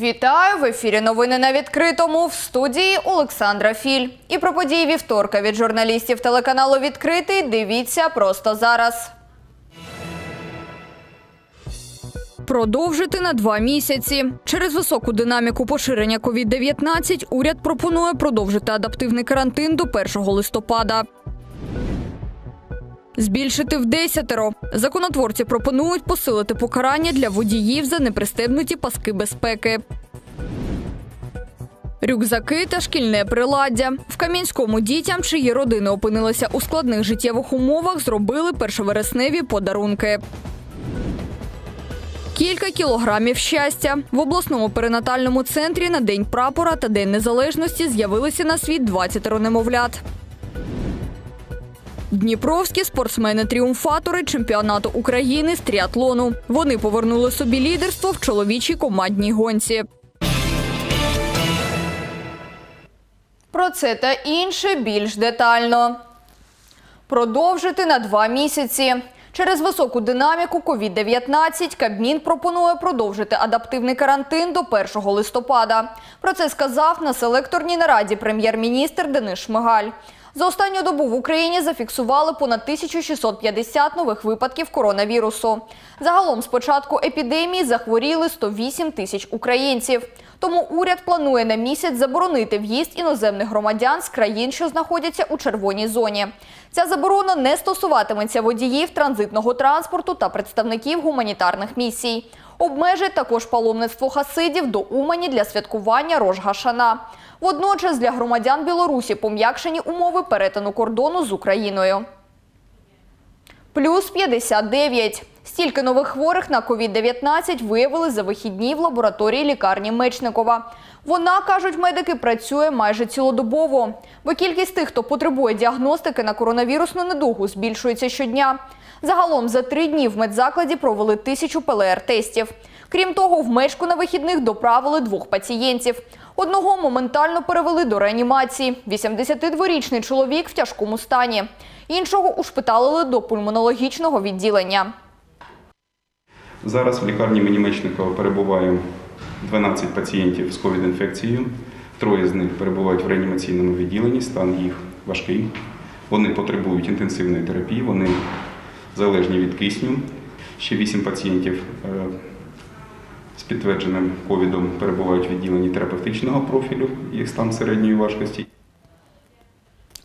Вітаю! В ефірі новини на відкритому. В студії Олександра Філь. І про події вівторка від журналістів телеканалу «Відкритий» дивіться просто зараз. Продовжити на 2 місяці. Через високу динаміку поширення COVID-19 уряд пропонує продовжити адаптивний карантин до 1 листопада. Збільшити в 10-ро. Законотворці пропонують посилити покарання для водіїв за непристебнуті паски безпеки. Рюкзаки та шкільне приладдя. В Кам'янському дітям, чиї родини опинилися у складних життєвих умовах, зробили першовересневі подарунки. Кілька кілограмів щастя. В обласному перинатальному центрі на День прапора та День незалежності з'явилися на світ 20 немовлят. Дніпровські спортсмени-тріумфатори чемпіонату України з тріатлону. Вони повернули собі лідерство в чоловічій командній гонці. Про це та інше більш детально. Продовжити на 2 місяці. Через високу динаміку COVID-19 Кабмін пропонує продовжити адаптивний карантин до 1 листопада. Про це сказав на селекторній нараді прем'єр-міністр Денис Шмигаль. За останню добу в Україні зафіксували понад 1650 нових випадків коронавірусу. Загалом з початку епідемії захворіли 108 тисяч українців. Тому уряд планує на місяць заборонити в'їзд іноземних громадян з країн, що знаходяться у червоній зоні. Ця заборона не стосуватиметься водіїв, транзитного транспорту та представників гуманітарних місій. Обмежить також паломництво хасидів до Умані для святкування Рош Га-шана. Водночас для громадян Білорусі пом'якшені умови перетину кордону з Україною. Плюс 59. Стільки нових хворих на COVID-19 виявили за вихідні в лабораторії лікарні Мечникова. Вона, кажуть медики, працює майже цілодобово. Бо кількість тих, хто потребує діагностики на коронавірусну недугу, збільшується щодня. Загалом за 3 дні в медзакладі провели 1000 ПЛР-тестів. Крім того, в Мешку на вихідних доправили 2 пацієнтів. Одного моментально перевели до реанімації. 82-річний чоловік в тяжкому стані. Іншого ушпиталили до пульмонологічного відділення. Зараз в лікарні імені Мечникова перебуває 12 пацієнтів з ковід-інфекцією. 3 з них перебувають в реанімаційному відділенні, стан їх важкий. Вони потребують інтенсивної терапії, вони залежні від кисню. Ще 8 пацієнтів з підтвердженим ковідом перебувають в відділенні терапевтичного профілю, їх стан середньої важкості.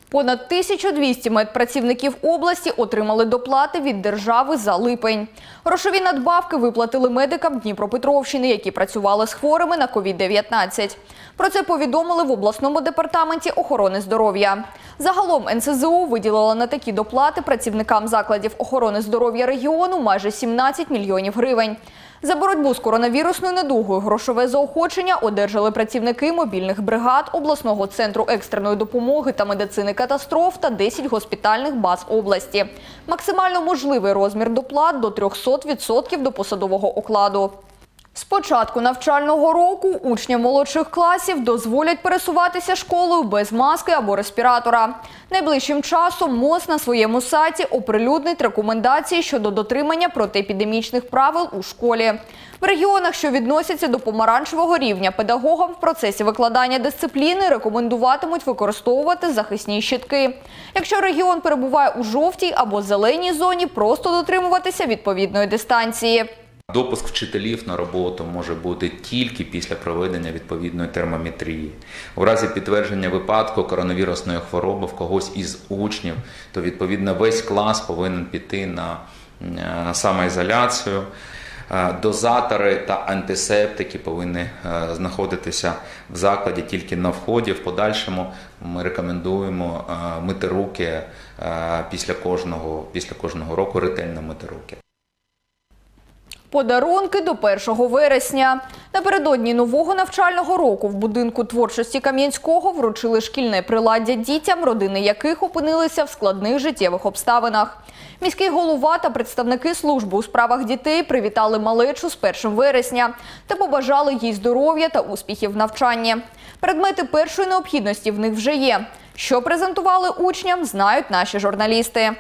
Понад 1200 медпрацівників області отримали доплати від держави за липень. Грошові надбавки виплатили медикам Дніпропетровщини, які працювали з хворими на COVID-19. Про це повідомили в обласному департаменті охорони здоров'я. Загалом НСЗУ виділила на такі доплати працівникам закладів охорони здоров'я регіону майже 17 мільйонів гривень. За боротьбу з коронавірусною недугою грошове заохочення одержали працівники мобільних бригад, обласного центру екстреної допомоги та медицини катастроф та 10 госпітальних баз області. Максимально можливий розмір доплат – до 300% до посадового окладу. З початку навчального року учням молодших класів дозволять пересуватися школою без маски або респіратора. Найближчим часом МОЗ на своєму сайті оприлюднить рекомендації щодо дотримання протиепідемічних правил у школі. В регіонах, що відносяться до помаранчевого рівня, педагогам в процесі викладання дисципліни рекомендуватимуть використовувати захисні щитки. Якщо регіон перебуває у жовтій або зеленій зоні, просто дотримуватися відповідної дистанції. Допуск вчителів на роботу може бути тільки після проведення відповідної термометрії. У разі підтвердження випадку коронавірусної хвороби в когось із учнів, то відповідно весь клас повинен піти на самоізоляцію. Дозатори та антисептики повинні знаходитися в закладі тільки на вході. В подальшому ми рекомендуємо мити руки після кожного року, ретельно мити руки. Подарунки до 1 вересня. Напередодні нового навчального року в будинку творчості Кам'янського вручили шкільне приладдя дітям, родини яких опинилися в складних життєвих обставинах. Міський голова та представники служби у справах дітей привітали малечу з 1 вересня та побажали їй здоров'я та успіхів в навчанні. Предмети першої необхідності в них вже є. Що презентували учням, знають наші журналісти.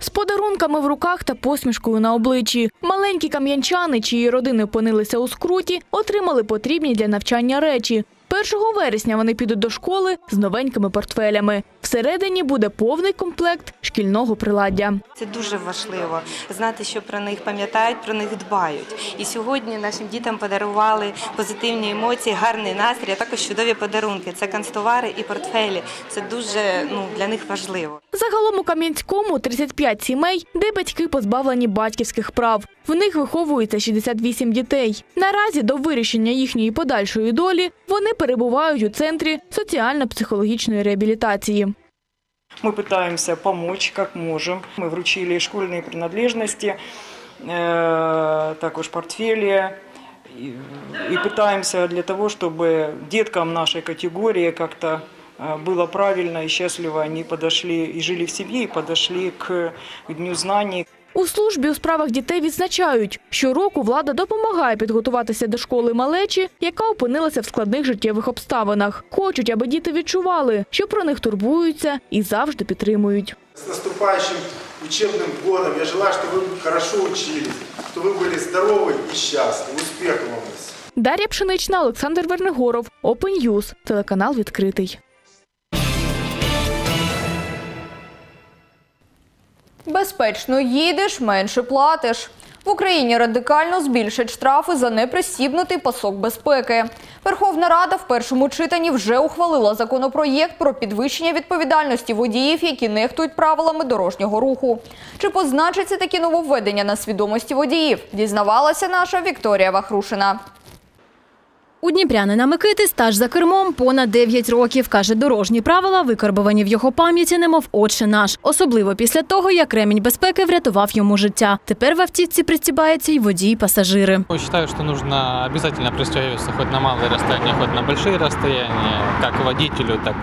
З листівками в руках та посмішкою на обличчі. Маленькі кам'янчани, чиї родини опинилися у скруті, отримали потрібні для навчання речі. 1 вересня вони підуть до школи з новенькими портфелями. Всередині буде повний комплект шкільного приладдя. Це дуже важливо знати, що про них пам'ятають, про них дбають. І сьогодні нашим дітям подарували позитивні емоції, гарний настрій, а також чудові подарунки. Це канцтовари і портфелі. Це дуже для них важливо. Загалом у Кам'янському 35 сімей, де батьки позбавлені батьківських прав. В них виховується 68 дітей. Наразі до вирішення їхньої подальшої долі вони перебувають у Центрі соціально-психологічної реабілітації. Мы пытаемся помочь, как можем. Мы вручили школьные принадлежности, також портфели. И пытаемся для того, чтобы деткам нашей категории как-то было правильно и счастливо. Они подошли и жили в семье, и подошли к Дню знаний. У службі у справах дітей відзначають, щороку влада допомагає підготуватися до школи малечі, яка опинилася в складних життєвих обставинах. Хочуть, аби діти відчували, що про них турбуються і завжди підтримують. З наступаючим учебним роком я желаю, щоб ви добре вчились, щоб ви були здорові і щасливі. Успіхів вам! Дар'я Пшенична, Олександр Вернигоров, Open News, телеканал «Відкритий». Безпечно їдеш – менше платиш. В Україні радикально збільшать штрафи за непристібнутий пасок безпеки. Верховна Рада в першому читанні вже ухвалила законопроєкт про підвищення відповідальності водіїв, які нехтують правилами дорожнього руху. Чи позначаться такі нововведення на свідомості водіїв, дізнавалася наша Вікторія Вахрушина. У дніпрянина Микити стаж за кермом понад 9 років. Каже, дорожні правила викарбовані в його пам'яті, немов «Отче наш». Особливо після того, як ремінь безпеки врятував йому життя. Тепер в автівці пристібаються і водії, і пасажири. Вважаю, що потрібно обов'язково пристібатися хоч на малі розстояння, хоч на великі розстояння. Як водителю, так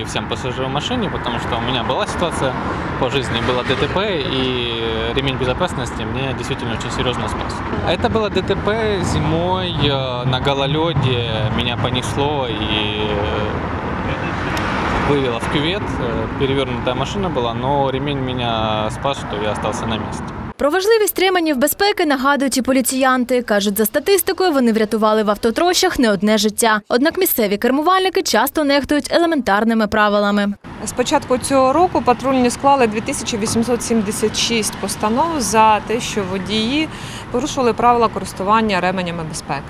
і всім пасажирам в машині. Тому що у мене була ситуація по житті, було ДТП, і ремінь безпеки мене дійсно дуже серйозно спас. Це було ДТП зимою на гололіді. Меня понесло и вывело в кювет. Перевернутая машина была, но ремень меня спас, что я остался на месте. Про важливість ременів безпеки нагадують і поліціянти. Кажуть, за статистикою, вони врятували в автотрощах не одне життя. Однак місцеві кермувальники часто нехтують елементарними правилами. З початку цього року патрульні склали 2876 постанов за те, що водії порушували правила користування ременями безпеки.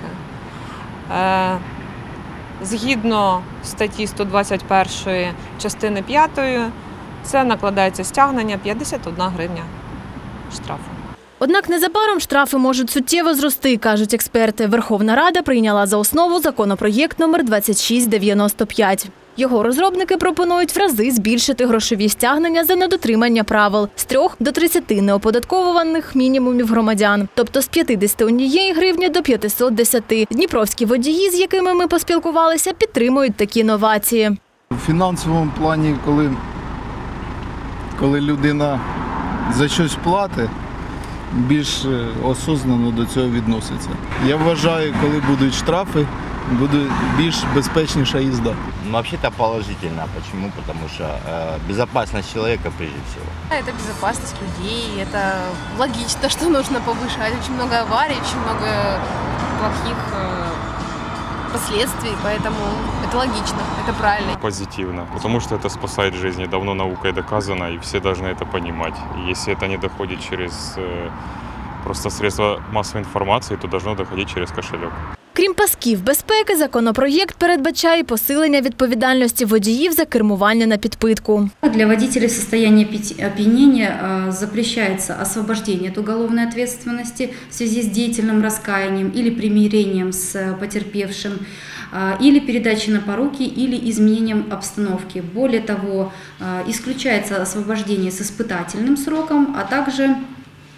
Згідно статті 121 частини 5, це накладається стягнення 51 гривня штрафу. Однак незабаром штрафи можуть суттєво зрости, кажуть експерти. Верховна Рада прийняла за основу законопроєкт номер 2695. Його розробники пропонують в рази збільшити грошові стягнення за недотримання правил з 3 до 30 неоподатковуваних мінімумів громадян, тобто з 51 гривні до 510. Дніпровські водії, з якими ми поспілкувалися, підтримують такі новації. У фінансовому плані, коли людина за щось платить, більш осознано до цього відноситься. Я вважаю, коли будуть штрафи, буде більш безпечніша їзда. Взагалі-то положительно. Чому? Тому що безпечність людини прежде всього. Це безпечність людей, це логічно, що потрібно підвищувати. Дуже багато аварій, дуже багато поганих наслідків, тому це логічно, це правильно. Позитивно, тому що це спасає життя. Давно наукою доказано, і всі повинні це розуміти. Якщо це не доходить через просто средства масової інформації, то повинно доходити через кошелек. Крім пасків безпеки, законопроєкт передбачає посилення відповідальності водіїв за кермування на підпитку. Для водіїв в стані оп'яніння запрещається освобождення від уголовної відповідальності в зв'язку з діяльним розкаянням або примиренням з потерпівшим, або передачі на поруки, або зміненням обстановки. Більше того, виключається освобождення з іспитальним строком, а також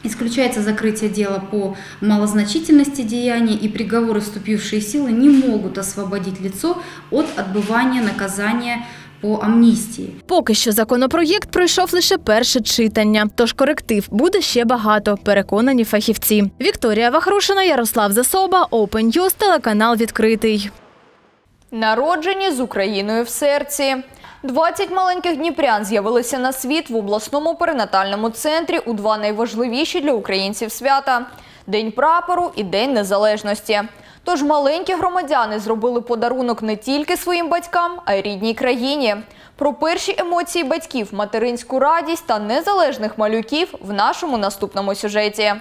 исключается закрытие дела по малозначительности деяния, и приговоры, вступившие в силу, не могут освободить лицо от отбывания наказания по амністії. Поки що законопроєкт пройшов лише перше читання, тож коректив буде ще багато, переконані фахівці. Вікторія Вахрушина, Ярослав Засоба, Open News, телеканал «Відкритий». Народжені з Україною в серці. 20 маленьких дніпрян з'явилися на світ в обласному перинатальному центрі у два найважливіші для українців свята – День прапору і День незалежності. Тож маленькі громадяни зробили подарунок не тільки своїм батькам, а й рідній країні. Про перші емоції батьків, материнську радість та незалежних малюків в нашому наступному сюжеті.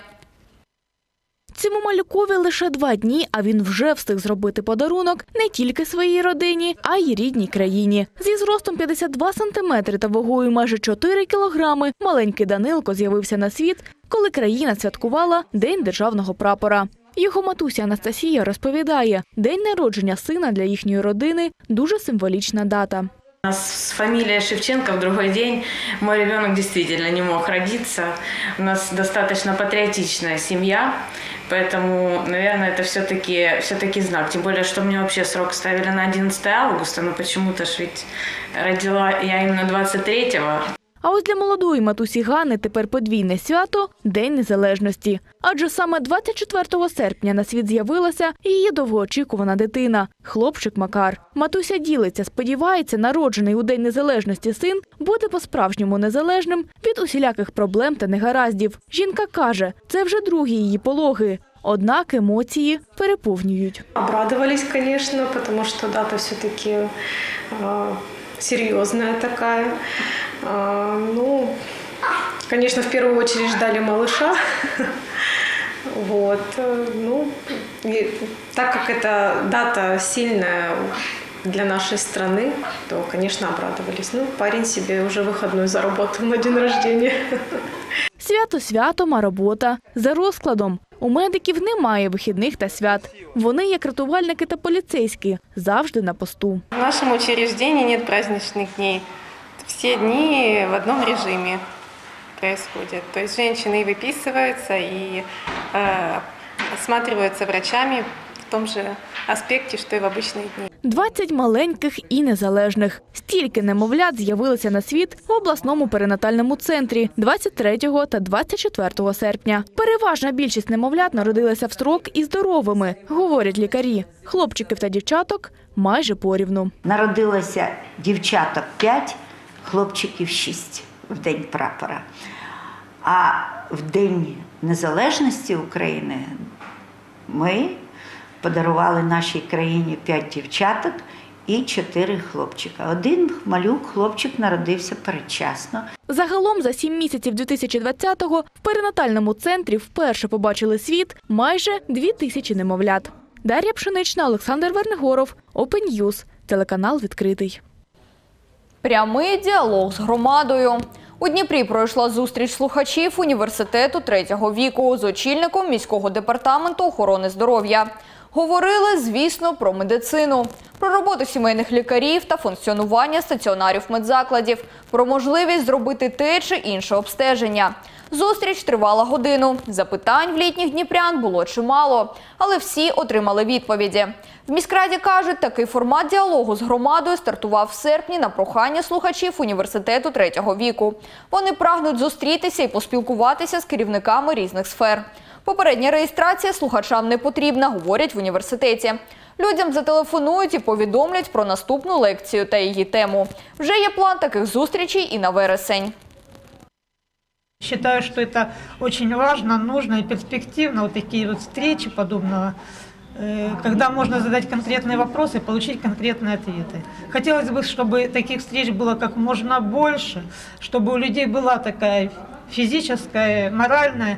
Цьому малюкові лише 2 дні, а він вже встиг зробити подарунок не тільки своїй родині, а й рідній країні. Зі зростом 52 сантиметри та вагою майже 4 кілограми маленький Данилко з'явився на світ, коли країна святкувала День державного прапора. Його матуся Анастасія розповідає, день народження сина для їхньої родини – дуже символічна дата. У нас фамилия Шевченко, в другой день мой ребенок действительно не мог родиться. У нас достаточно патриотичная семья, поэтому, наверное, это все-таки знак. Тем более, что мне вообще срок ставили на 11 августа, но почему-то ж ведь родила я именно 23-го. А ось для молодої матусі Гани тепер подвійне свято – День Незалежності. Адже саме 24 серпня на світ з'явилася її довгоочікувана дитина – хлопчик Макар. Матуся ділиться, сподівається, народжений у День Незалежності син буде по-справжньому незалежним від усіляких проблем та негараздів. Жінка каже, це вже другі її пологи. Однак емоції переповнюють. Обрадувались, звісно, тому що дата все-таки серйозна така. Ну, конечно, в первую очередь ждали малыша, вот, ну, так как эта дата сильная для нашей страны, то, конечно, обрадовались. Ну, парень себе уже выходной заработал на день рождения. Свято святом, а робота за розкладом. У медиків немає вихідних та свят. Вони, як рятувальники та поліцейські, завжди на посту. В нашому учрежденні немає праздничних днів. Все дни в одном режиме происходят. То есть женщины выписываются и осматриваются врачами в том же аспекте, что и в обычные дни. 20 маленьких і незалежних. Стільки немовлят з'явилися на світ в обласному перинатальному центрі 23 та 24 серпня. Переважна більшість немовлят народилася в строк і здоровими, говорять лікарі. Хлопчиків та дівчаток майже порівну. Народилося дівчаток 5, хлопчиків 6 в День прапора. А в День Незалежності України ми подарували нашій країні 5 дівчаток і 4 хлопчика. 1 малюк-хлопчик народився передчасно. Загалом за 7 місяців 2020-го в перинатальному центрі вперше побачили світ майже 2000 немовлят. Дар'я Пшенична, Олександр Вернигоров, Open News, телеканал «Відкритий». Прямий діалог з громадою. У Дніпрі пройшла зустріч слухачів університету третього віку з очільником міського департаменту охорони здоров'я. Говорили, звісно, про медицину, про роботу сімейних лікарів та функціонування стаціонарів медзакладів, про можливість зробити те чи інше обстеження. Зустріч тривала годину. Запитань в літніх дніпрян було чимало, але всі отримали відповіді. В міськраді кажуть, такий формат діалогу з громадою стартував в серпні на прохання слухачів університету третього віку. Вони прагнуть зустрітися і поспілкуватися з керівниками різних сфер. Попередня реєстрація слухачам не потрібна, говорять в університеті. Людям зателефонують і повідомлять про наступну лекцію та її тему. Вже є план таких зустрічей і на вересень. Считаю, что это очень важно, нужно и перспективно, вот такие вот встречи подобного, когда можно задать конкретные вопросы и получить конкретные ответы. Хотелось бы, чтобы таких встреч было как можно больше, чтобы у людей была такая физическая, моральная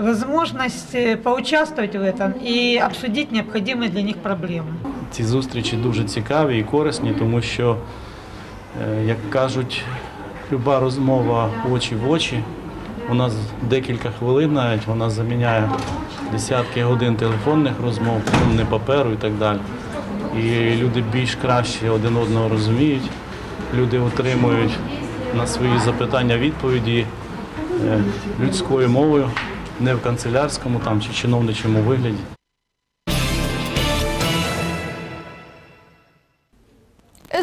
возможность поучаствовать в этом и обсудить необходимые для них проблемы. Ці зустрічі дуже цікаві і корисні, тому що, як кажуть, люба розмова очі в очі. У нас декілька хвилин навіть, вона заміняє десятки годин телефонних розмов, не паперу і так далі. І люди більш краще один одного розуміють, люди отримують на свої запитання відповіді людською мовою, не в канцелярському там, чи чиновничому вигляді.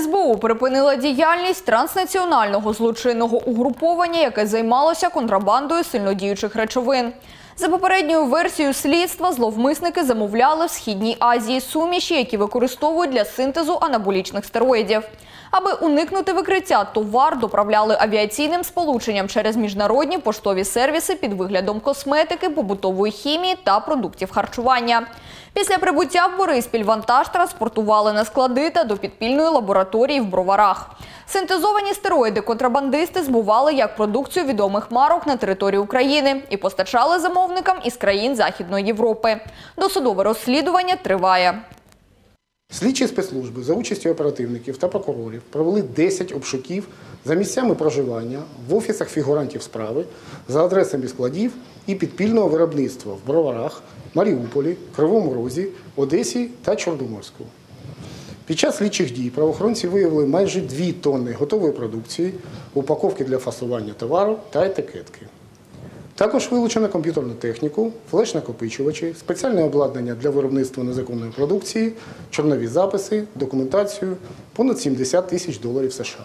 СБУ припинила діяльність транснаціонального злочинного угруповання, яке займалося контрабандою сильнодіючих речовин. За попередньою версією слідства, зловмисники замовляли в Східній Азії суміші, які використовують для синтезу анаболічних стероїдів. Аби уникнути викриття, товар доправляли авіаційним сполученням через міжнародні поштові сервіси під виглядом косметики, побутової хімії та продуктів харчування. Після прибуття в Бориспіль вантаж транспортували на склади та до підпільної лабораторії в Броварах. Синтезовані стероїди контрабандисти збували як продукцію відомих марок на території України і постачали замовникам із країн Західної Європи. Досудове розслідування триває. Слідчі спецслужби за участю оперативників та прокурорів провели 10 обшуків за місцями проживання в офісах фігурантів справи, за адресами складів і підпільного виробництва в Броварах, Маріуполі, Кривому Розі, Одесі та Чорноморську. Під час слідчих дій правоохоронці виявили майже 2 тонни готової продукції, упаковки для фасування товару та етикетки. Також вилучено комп'ютерну техніку, флеш-накопичувачі, спеціальне обладнання для виробництва незаконної продукції, чорнові записи, документацію, понад 70 тисяч доларів США.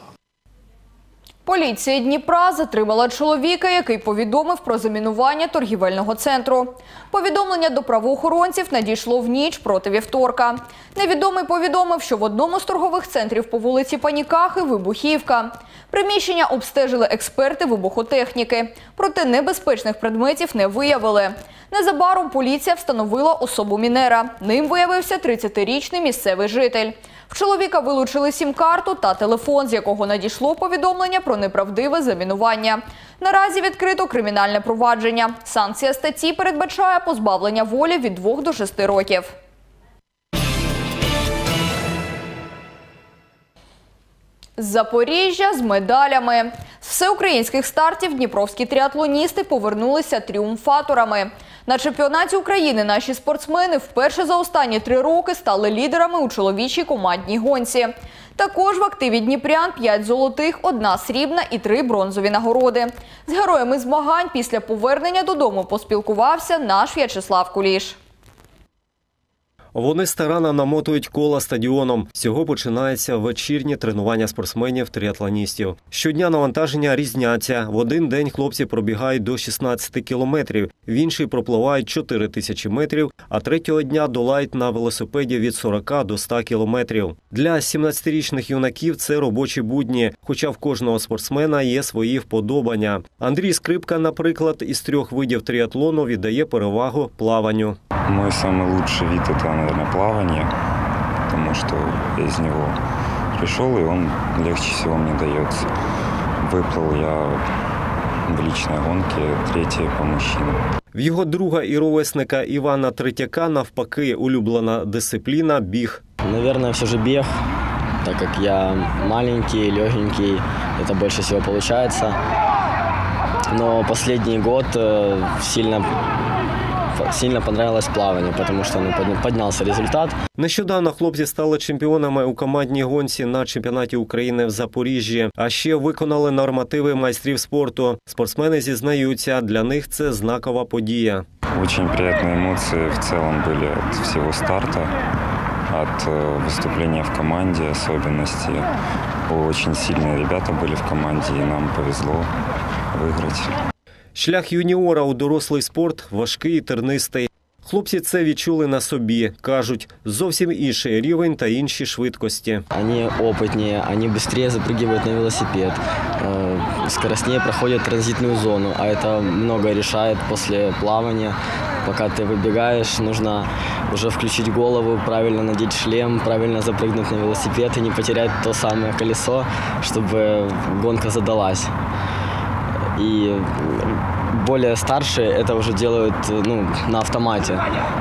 Поліція Дніпра затримала чоловіка, який повідомив про замінування торгівельного центру. Повідомлення до правоохоронців надійшло в ніч проти вівторка. Невідомий повідомив, що в одному з торгових центрів по вулиці Панікахи вибухівка. Приміщення обстежили експерти вибухотехніки, проте небезпечних предметів не виявили. Незабаром поліція встановила особу мінера. Ним виявився 30-річний місцевий житель. В чоловіка вилучили сім-карту та телефон, з якого надійшло повідомлення про неправдиве замінування. Наразі відкрито кримінальне провадження. Санкція статті передбачає позбавлення волі від 2 до 6 років. З Запоріжжя з медалями. З всеукраїнських стартів дніпровські тріатлоністи повернулися тріумфаторами. На чемпіонаті України наші спортсмени вперше за останні 3 роки стали лідерами у чоловічій командній гонці. Також в активі дніпрян 5 золотих, 1 срібна і 3 бронзові нагороди. З героями змагань після повернення додому поспілкувався наш В'ячеслав Куліш. Вони старанно намотують кола стадіоном. З цього починаються вечірні тренування спортсменів-тріатлоністів. Щодня навантаження різняться. В один день хлопці пробігають до 16 кілометрів, в інший пропливають 4 тисячі метрів, а третього дня долають на велосипеді від 40 до 100 кілометрів. Для 17-річних юнаків це робочі будні, хоча в кожного спортсмена є свої вподобання. Андрій Скрипка, наприклад, із 3 видів тріатлону віддає перевагу плаванню. Мой самый лучший вид – это, наверное, плавание, потому что я из него пришел, и он легче всего мне дается. Выплыл я в личной гонке 3-й по мужчинам. В його друга і ровесника Івана Третьяка навпаки улюблена дисципліна – біг. Наверное, все же біг, так как я маленький, легенький, это больше всего получается. Но последний год сильно понравилось плавание, потому что поднялся результат. Нещодавно хлопці стали чемпіонами у командній гонці на чемпіонаті України в Запоріжжі, а ще виконали нормативи майстрів спорту. Спортсмени зізнаються, для них це знакова подія. Дуже приємні емоції в цілому були від всього старту, від виступлення в команді, особливості. Дуже сильні хлопці були в команді, і нам повезло виграти. Шлях юніора у дорослий спорт важкий і тернистий. Хлопці це відчули на собі. Кажуть, зовсім інший рівень та інші швидкості. Вони опитні, вони швидше запрыгивають на велосипед, скоростніше проходять транзитну зону, а це багато вирішує після плавання. Поки ти вибігаєш, потрібно вже включити голову, правильно надіти шлем, правильно запрыгнути на велосипед і не втратити те саме колесо, щоб гонка задалась. И более старшие это уже делают на автомате,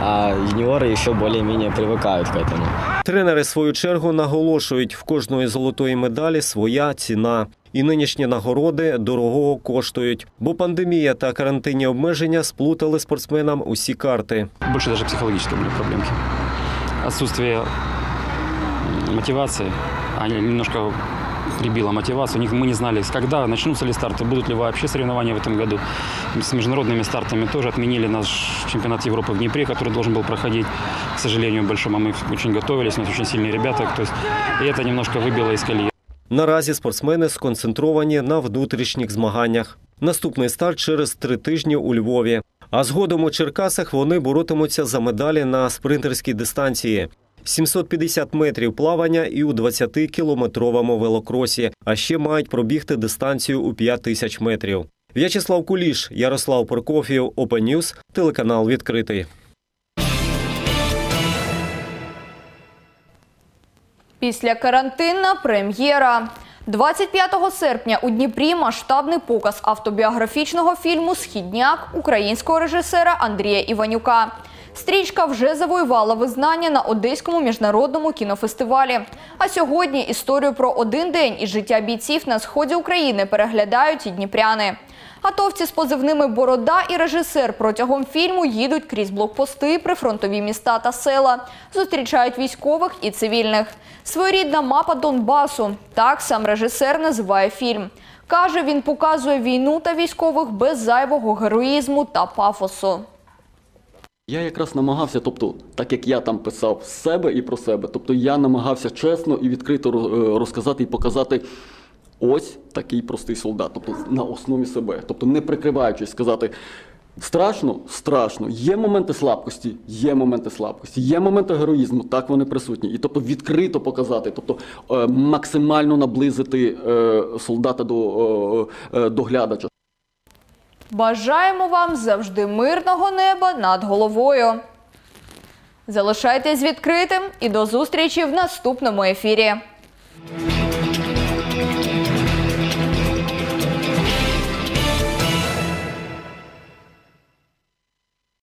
а юниоры еще более-менее привыкают к этому. Тренери, в свою чергу, наголошують, в кожної золотої медалі своя ціна. І нинішні нагороди дорогого коштують. Бо пандемія та карантинні обмеження сплутали спортсменам усі карти. Більше навіть психологічні були проблемки. Відсутствие мотивації, вони трохи... прибила мотивацию. Мы не знали, когда начнутся ли старты, будут ли вообще соревнования в этом году. С международными стартами тоже отменили наш чемпионат Европы в Днепре, который должен был проходить, к сожалению, большому. Мы очень готовились, у нас очень сильные ребята, то есть это немножко выбило из колеи. Наразі спортсмени сконцентровані на внутрішніх змаганнях. Наступний старт через 3 тижні у Львові. А згодом у Черкасах вони боротимуться за медалі на спринтерській дистанції. 750 метрів плавання і у 20-кілометровому велокросі, а ще мають пробігти дистанцію у 5 тисяч метрів. В'ячеслав Куліш, Ярослав Прокофів, OPEN NEWS, телеканал «Відкритий». Після карантинна прем'єра. 25 серпня у Дніпрі масштабний показ автобіографічного фільму «Східняк» українського режисера Андрія Іванюка. Стрічка вже завоювала визнання на Одеському міжнародному кінофестивалі. А сьогодні історію про один день із життя бійців на сході України переглядають і дніпряни. Атовці з позивними «Борода» і режисер протягом фільму їдуть крізь блокпости, прифронтові міста та села, зустрічають військових і цивільних. Своєрідна мапа Донбасу – так сам режисер називає фільм. Каже, він показує війну та військових без зайвого героїзму та пафосу. Я якраз намагався, тобто, так як я там писав з себе і про себе, тобто я намагався чесно і відкрито розказати і показати ось такий простий солдат, тобто на основі себе, тобто не прикриваючись, сказати страшно, страшно, є моменти слабкості, є моменти слабкості, є моменти героїзму, так вони присутні. І тобто відкрито показати, тобто максимально наблизити солдата до глядача. Бажаємо вам завжди мирного неба над головою. Залишайтесь відкритим і до зустрічі в наступному ефірі.